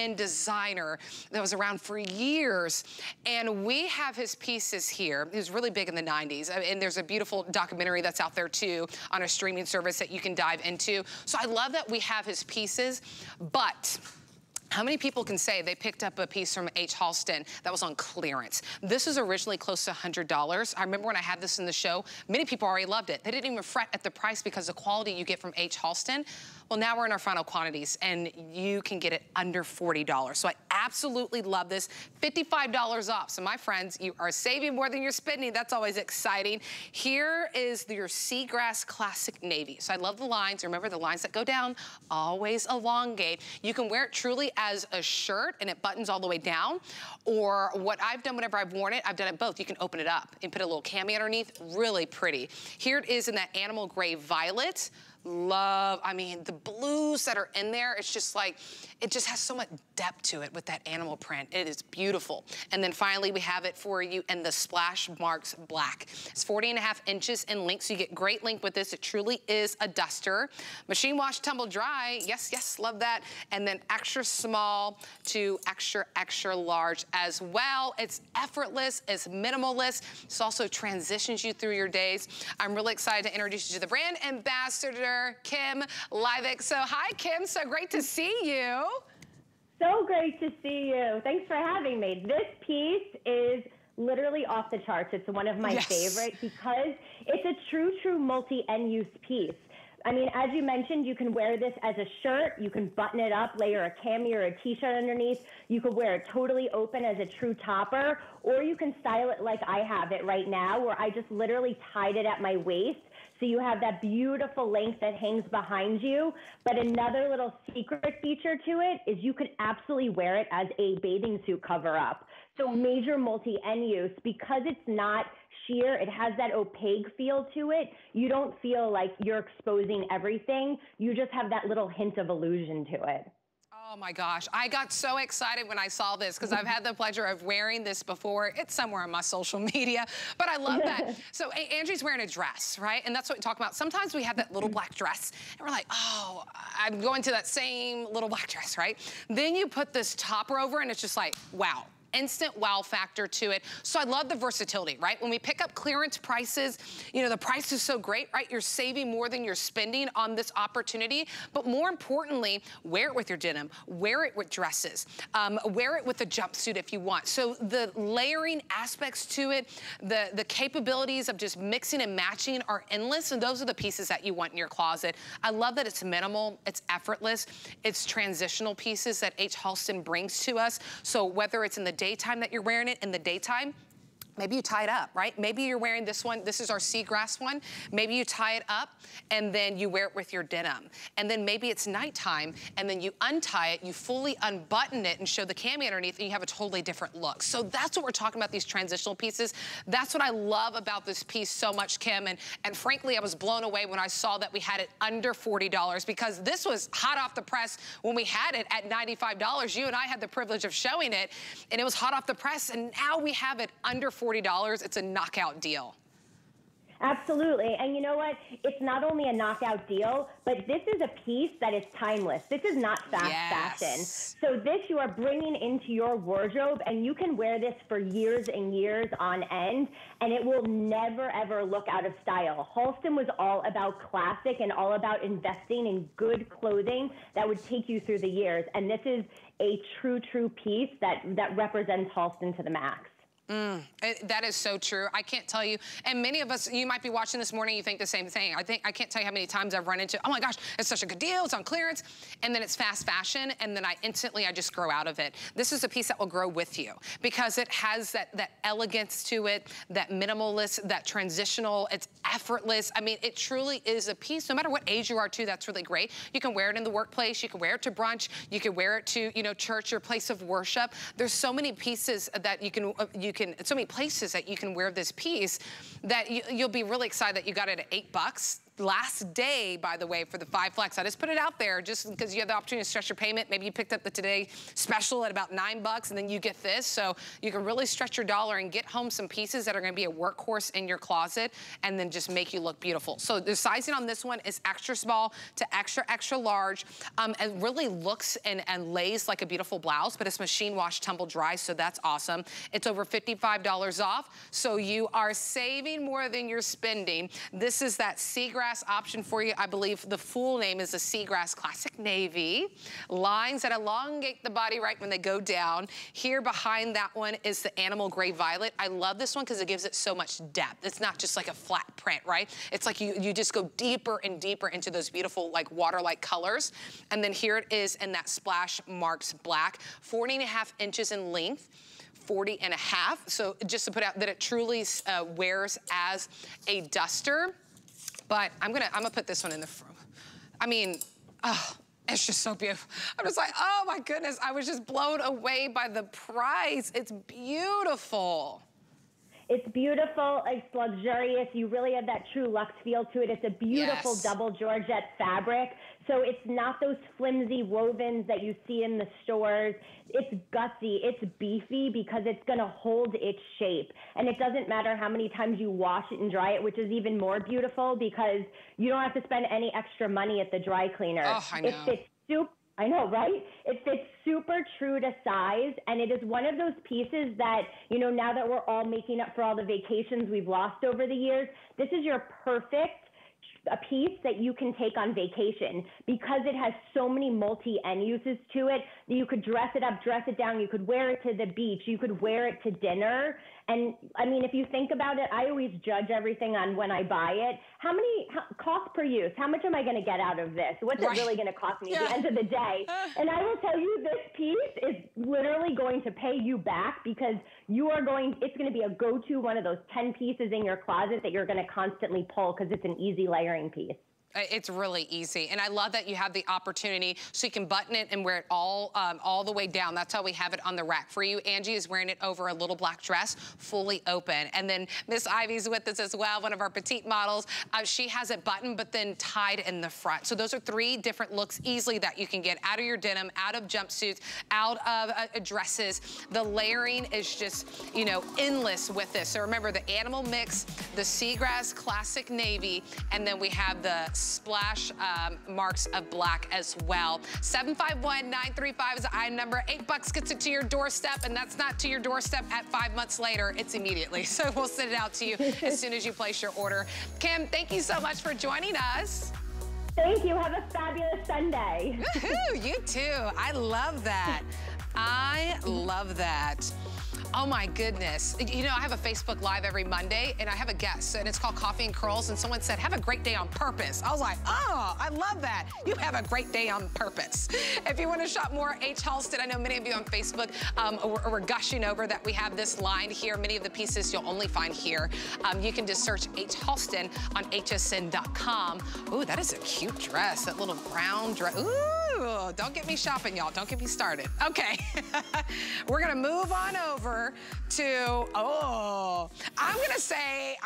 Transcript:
and designer that was around for years. And we have his pieces here. He was really big in the 90s. And there's a beautiful documentary that's out there too on a streaming service that you can dive into. So I love that we have his pieces, but how many people can say they picked up a piece from H Halston that was on clearance? This was originally close to $100. I remember when I had this in the show, many people already loved it. They didn't even fret at the price because the quality you get from H Halston. Well, now we're in our final quantities and you can get it under $40. So I absolutely love this. $55 off. So my friends, you are saving more than you're spending. That's always exciting. Here is your Seagrass Classic Navy. So I love the lines. Remember, the lines that go down always elongate. You can wear it truly as a shirt and it buttons all the way down. Or what I've done whenever I've worn it, I've done it both. You can open it up and put a little cami underneath. Really pretty. Here it is in that animal gray violet. Love, I mean, the blues that are in there, it's just like, it just has so much depth to it with that animal print. It is beautiful. And then finally, we have it for you in the Splash Marks Black. It's 40.5 inches in length, so you get great length with this. It truly is a duster. Machine wash, tumble dry. Yes, yes, love that. And then extra small to extra, extra large as well. It's effortless, it's minimalist. This also transitions you through your days. I'm really excited to introduce you to the brand ambassador, Kim Livick. So hi, Kim. So great to see you. So great to see you. Thanks for having me. This piece is literally off the charts. It's one of my favorites because it's a true, multi-end use piece. I mean, as you mentioned, you can wear this as a shirt. You can button it up, layer a cami or a t-shirt underneath. You could wear it totally open as a true topper, or you can style it like I have it right now, where I just literally tied it at my waist. So you have that beautiful length that hangs behind you. But another little secret feature to it is you could absolutely wear it as a bathing suit cover up. So major multi-end use because it's not sheer, it has that opaque feel to it. You don't feel like you're exposing everything. You just have that little hint of illusion to it. Oh my gosh, I got so excited when I saw this because I've had the pleasure of wearing this before. It's somewhere on my social media, but I love that. So Angie's wearing a dress, right? And that's what we talk about. Sometimes we have that little black dress and we're like, oh, I'm going to that same little black dress, right? Then you put this topper over and it's just like, wow. Instant wow factor to it. So I love the versatility, right? When we pick up clearance prices, you know, the price is so great, right? You're saving more than you're spending on this opportunity, but more importantly, wear it with your denim, wear it with dresses, wear it with a jumpsuit if you want. So the layering aspects to it, the capabilities of just mixing and matching are endless, and those are the pieces that you want in your closet. I love that it's minimal, it's effortless, it's transitional pieces that H Halston brings to us. So whether it's in the daytime that you're wearing it in the daytime, maybe you tie it up, right? Maybe you're wearing this one. This is our seagrass one. Maybe you tie it up and then you wear it with your denim. And then maybe it's nighttime and then you untie it, you fully unbutton it and show the cami underneath and you have a totally different look. So that's what we're talking about, these transitional pieces. That's what I love about this piece so much, Kim. And frankly, I was blown away when I saw that we had it under $40 because this was hot off the press when we had it at $95. You and I had the privilege of showing it and it was hot off the press and now we have it under $40. It's a knockout deal. Absolutely. And you know what? It's not only a knockout deal, but this is a piece that is timeless. This is not fast fashion. So this you are bringing into your wardrobe and you can wear this for years and years on end and it will never ever look out of style. Halston was all about classic and all about investing in good clothing that would take you through the years. And this is a true, piece that represents Halston to the max. That is so true. I can't tell you. And many of us, you might be watching this morning, you think the same thing. I can't tell you how many times I've run into, oh my gosh, it's such a good deal, it's on clearance. And then it's fast fashion. And then I just grow out of it. This is a piece that will grow with you because it has that elegance to it, that minimalist, that transitional, it's effortless. I mean, it truly is a piece, no matter what age you are too, that's really great. You can wear it in the workplace, you can wear it to brunch, you can wear it to, you know, church, your place of worship. There's so many pieces that so many places that you can wear this piece that you'll be really excited that you got it at $8. last day, by the way, for the 5 Flex. I just put it out there just because you have the opportunity to stretch your payment. Maybe you picked up the Today Special at about $9 and then you get this. So you can really stretch your dollar and get home some pieces that are gonna be a workhorse in your closet and then just make you look beautiful. So the sizing on this one is extra small to extra, extra large. It really looks and lays like a beautiful blouse, but it's machine wash, tumble dry, so that's awesome. It's over $55 off, so you are saving more than you're spending. This is that Seagrass option for you. I believe the full name is the Seagrass Classic Navy. Lines that elongate the body right when they go down. Here behind that one is the animal gray violet. I love this one because it gives it so much depth. It's not just like a flat print, right? It's like you just go deeper and deeper into those beautiful like water-like colors. And then here it is in that Splash Marks Black, 40.5 inches in length. 40.5, so just to put out that it truly wears as a duster. But I'm gonna put this one in the front. I mean, it's just so beautiful. I'm just like, oh my goodness, I was just blown away by the price. It's beautiful. It's beautiful, it's luxurious. You really have that true luxe feel to it. It's a beautiful double Georgette fabric. So it's not those flimsy wovens that you see in the stores. It's gutsy, it's beefy because it's gonna hold its shape. And it doesn't matter how many times you wash it and dry it, which is even more beautiful because you don't have to spend any extra money at the dry cleaner. Oh, I know. It fits super, I know, right? It fits super true to size. And it is one of those pieces that, you know, now that we're all making up for all the vacations we've lost over the years, this is your perfect a piece that you can take on vacation because it has so many multi-end uses to it. You could dress it up, dress it down. You could wear it to the beach. You could wear it to dinner. And I mean, if you think about it, I always judge everything on when I buy it. How cost per use? How much am I going to get out of this? What's it really going to cost me at the end of the day? And I will tell you, this piece is literally going to pay you back because you are going, it's going to be a go-to one of those 10 pieces in your closet that you're going to constantly pull because it's an easy layering piece. It's really easy, and I love that you have the opportunity so you can button it and wear it all the way down. That's how we have it on the rack for you. Angie is wearing it over a little black dress, fully open. And then Miss Ivy's with us as well, one of our petite models. She has it buttoned, but then tied in the front. So those are three different looks easily that you can get out of your denim, out of jumpsuits, out of dresses. The layering is just, you know, endless with this. So remember the animal mix, the Seagrass Classic Navy, and then we have the Splash Marks of Black as well. 751-935 is the item number. $8 gets it to your doorstep, and that's not to your doorstep at 5 months later. It's immediately. So we'll send it out to you as soon as you place your order. Kim, thank you so much for joining us. Thank you. Have a fabulous Sunday. Woohoo! You too. I love that. I love that. Oh my goodness. You know, I have a Facebook Live every Monday and I have a guest and it's called Coffee and Curls and someone said, have a great day on purpose. I was like, oh, I love that. You have a great day on purpose. If you want to shop more, H Halston, I know many of you on Facebook were gushing over that we have this line here. Many of the pieces you'll only find here. You can just search H Halston on hsn.com. Ooh, that is a cute dress, that little brown dress. Ooh, don't get me shopping, y'all. Don't get me started. Okay, we're going to move on over to, I'm gonna say,